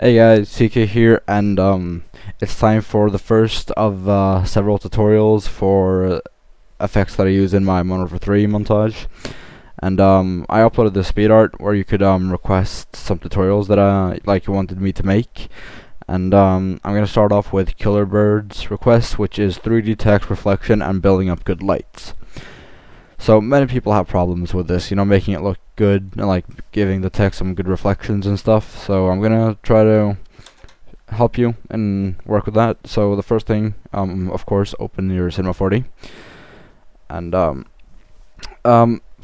Hey guys, TK here, and it's time for the first of several tutorials for effects that I use in my Mono for 3 montage. And I uploaded the speed art where you could request some tutorials that you wanted me to make. And I'm gonna start off with Killer Bird's request, which is 3D text reflection and building up good lights. So many people have problems with this, you know, making it look good and like giving the text some good reflections and stuff. So I'm gonna try to help you and work with that. So the first thing, of course, open your Cinema 4D. And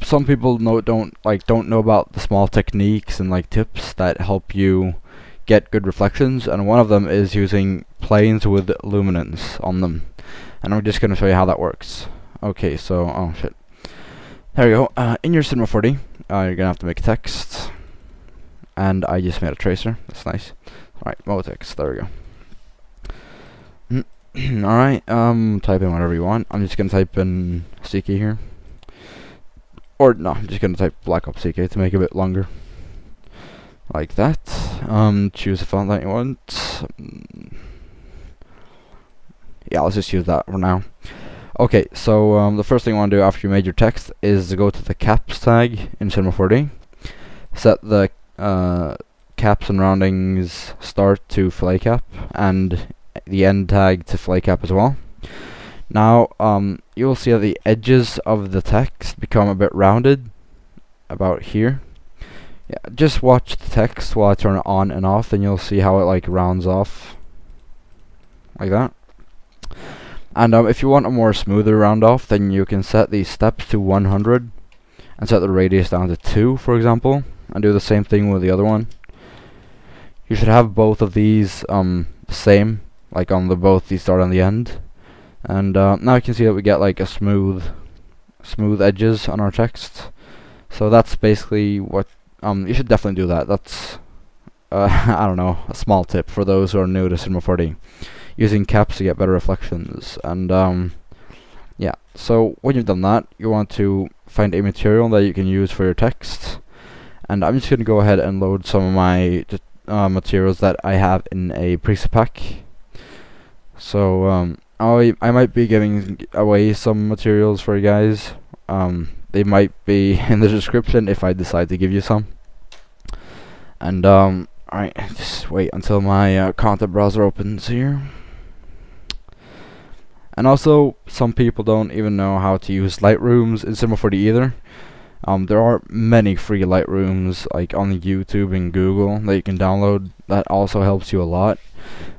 some people don't know about the small techniques and like tips that help you get good reflections, and one of them is using planes with luminance on them. And I'm just gonna show you how that works. Okay, so there we go. In your Cinema 4D, you're gonna have to make text, and I just made a tracer. That's nice. All right, MoText. There we go. All right. Type in whatever you want. I'm just gonna type in CK here, or no, I'm just gonna type Black Ops CK to make it a bit longer, like that. Choose the font that you want. Yeah, let's just use that for now. Okay, so the first thing you want to do after you made your text is to go to the caps tag in Cinema 4D, set the caps and roundings start to fillet cap and the end tag to fillet cap as well. Now you will see that the edges of the text become a bit rounded about here. Yeah, just watch the text while I turn it on and off, and you'll see how it like rounds off like that. And if you want a more smoother round off, then you can set the steps to 100 and set the radius down to 2, for example, and do the same thing with the other one. You should have both of these same, like on the both the start and the end. And now you can see that we get like a smooth edges on our text. So that's basically what you should definitely do that. That's I don't know, a small tip for those who are new to Cinema 4D, using caps to get better reflections. And yeah, so when you've done that, you want to find a material that you can use for your text. And I'm just going to go ahead and load some of my materials that I have in a preset pack. So I might be giving away some materials for you guys. They might be in the description if I decide to give you some. And alright, just wait until my content browser opens here. And also, some people don't even know how to use Lightrooms in Cinema 4D either. There are many free Lightrooms like on YouTube and Google that you can download. That also helps you a lot.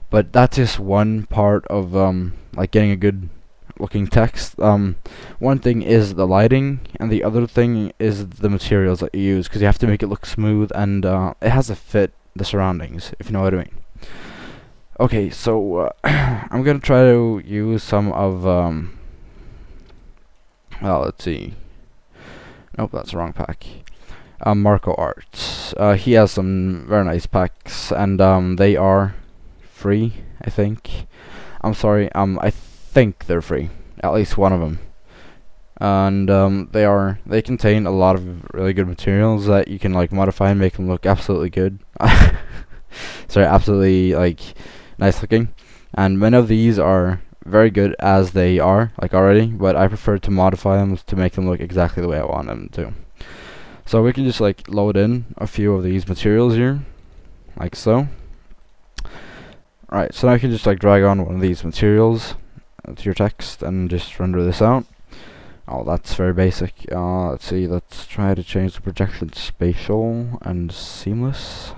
But that's just one part of like getting a good looking text. One thing is the lighting, and the other thing is the materials that you use, because you have to make it look smooth and it has to fit the surroundings, if you know what I mean. Okay, so I'm gonna try to use some of well, let's see, nope, that's the wrong pack. Marco Arts, he has some very nice packs, and they are free, I think. I'm sorry, I think they're free, at least one of them. And they contain a lot of really good materials that you can like modify and make them look absolutely good. Sorry, absolutely like nice looking. And many of these are very good as they are, like already, but I prefer to modify them to make them look exactly the way I want them to. So we can just like load in a few of these materials here, like so. Alright, so now you can just like drag on one of these materials to your text and just render this out. Oh, that's very basic. Let's see, let's try to change the projection spatial and seamless.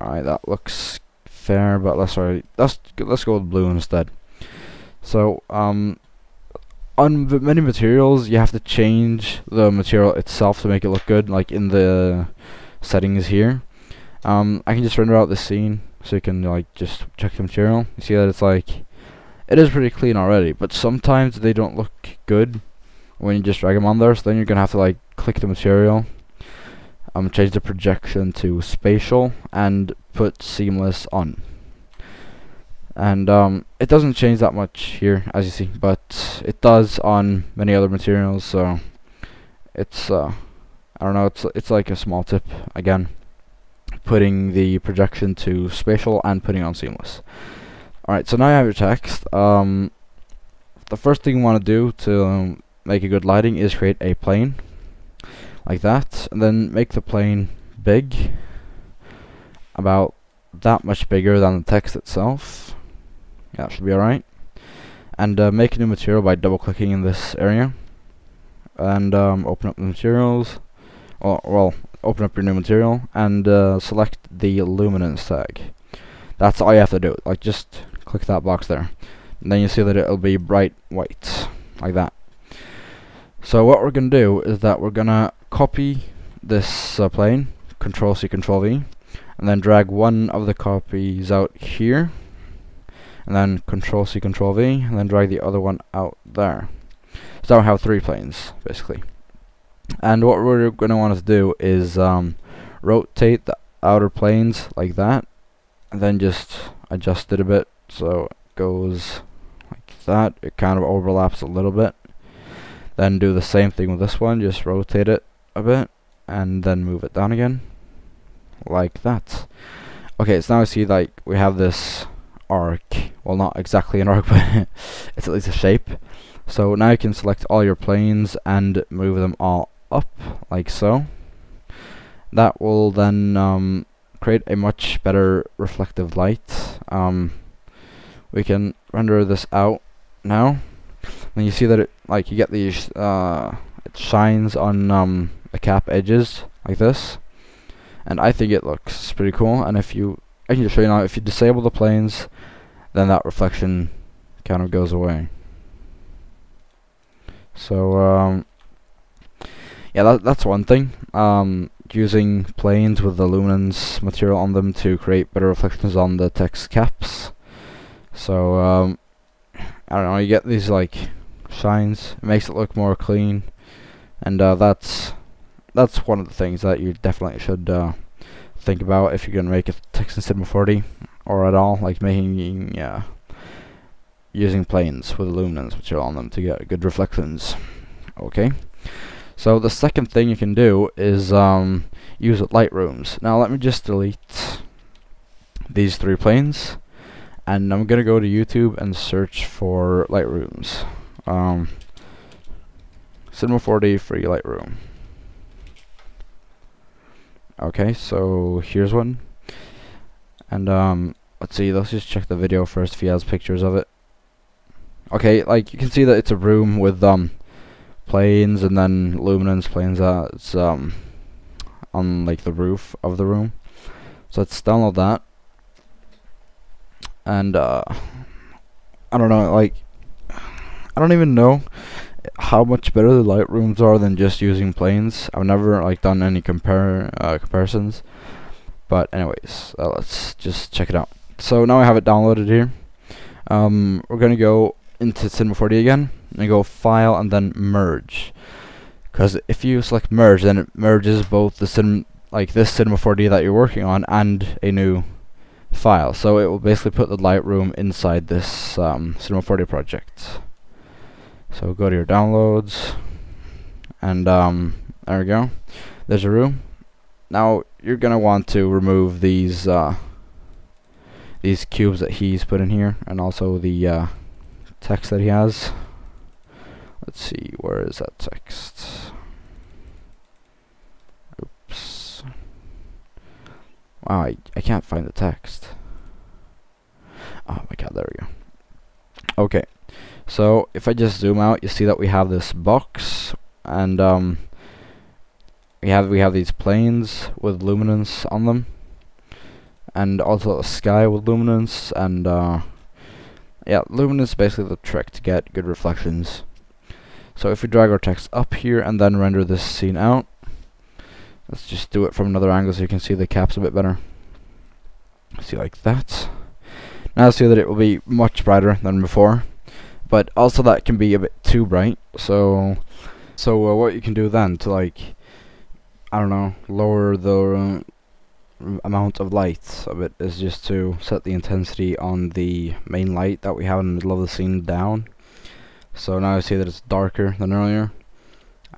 Alright, that looks fair, but let's go with blue instead. So on many materials you have to change the material itself to make it look good, like in the settings here. I can just render out this scene, so you can like just check the material. You see that it's like, it is pretty clean already, but sometimes they don't look good when you just drag them on there, so then you're gonna have to like click the material, change the projection to spatial, and put seamless on. And it doesn't change that much here, as you see, but it does on many other materials, so it's I don't know, it's like a small tip again. putting the projection to spatial and putting on seamless. Alright, so now you have your text. The first thing you want to do to make a good lighting is create a plane like that, and then make the plane big, about that much bigger than the text itself. Yeah, that should be alright. And make a new material by double clicking in this area, and open up the materials, or well, open up your new material, and select the luminance tag. That's all you have to do, like just click that box there, and then you see that it'll be bright white like that. So what we're gonna do is that we're gonna copy this plane, Control C, Control V, and then drag one of the copies out here, and then Control C, Control V, and then drag the other one out there. So now we have three planes basically. And what we're gonna want to do is rotate the outer planes like that, and then just adjust it a bit so it goes like that. It kind of overlaps a little bit. Then do the same thing with this one, just rotate it a bit and then move it down again like that. Okay, so now we see like we have this arc, well, not exactly an arc, but it's at least a shape. So now you can select all your planes and move them all up like so. That will then create a much better reflective light. We can render this out now, and you see that it, like, you get these it shines on the cap edges like this, and I think it looks pretty cool. And if you, I can just show you now, if you disable the planes, then that reflection kind of goes away. So yeah, that's one thing, using planes with the luminance material on them to create better reflections on the text caps. So I don't know, you get these like shines, it makes it look more clean, and that's one of the things that you definitely should think about if you're gonna make a text in Cinema 4D or at all, like making using planes with luminance material on them to get good reflections. Okay, so the second thing you can do is use lightrooms. Now let me just delete these three planes, and I'm gonna go to YouTube and search for lightrooms. Cinema 4D free lightroom. Okay, so here's one, and let's see, let's just check the video first if he has pictures of it. Okay, like you can see that it's a room with planes and then luminance planes that's on like the roof of the room. So let's download that, and I don't know, like I don't even know how much better the lightrooms are than just using planes. I've never like done any comparisons, but anyways, let's just check it out. So now I have it downloaded here. We're gonna go into Cinema 4D again and go File and then Merge, because if you select Merge, then it merges both the this Cinema 4D that you're working on and a new file. So it will basically put the Lightroom inside this Cinema 4D project. So go to your downloads, and there we go. There's a room. Now you're gonna want to remove these cubes that he's put in here, and also the text that he has. Let's see, where is that text? Oops. Wow, I can't find the text. Oh my god, there we go. Okay, so if I just zoom out, you see that we have this box, and we have these planes with luminance on them, and also a sky with luminance, and yeah, luminance is basically the trick to get good reflections. So if we drag our text up here and then render this scene out, let's just do it from another angle so you can see the caps a bit better. See, like that. Now see that it will be much brighter than before, but also that can be a bit too bright. So what you can do then to, like, I don't know, lower the amount of light of it is just to set the intensity on the main light that we have in the middle of the scene down. So now you see that it's darker than earlier,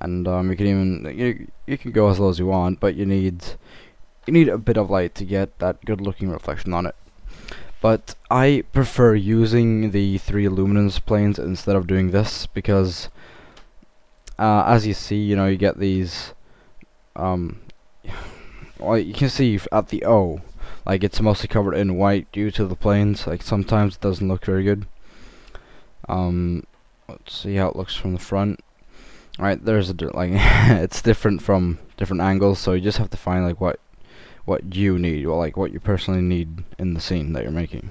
and you can go as low as you want, but you need you need a bit of light to get that good looking reflection on it. But I prefer using the three luminance planes instead of doing this, because as you see, you know, you get these well, you can see at the O, like, it's mostly covered in white due to the planes. Like, sometimes it doesn't look very good. Let's see how it looks from the front. Alright, there's a like it's different from different angles, so you just have to find like what you need, or like what you personally need in the scene that you're making.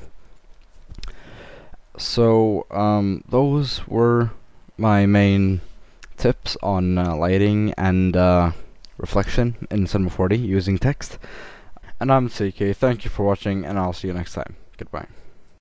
So those were my main tips on lighting and reflection in Cinema 4D using text. And I'm CK, thank you for watching, and I'll see you next time. Goodbye.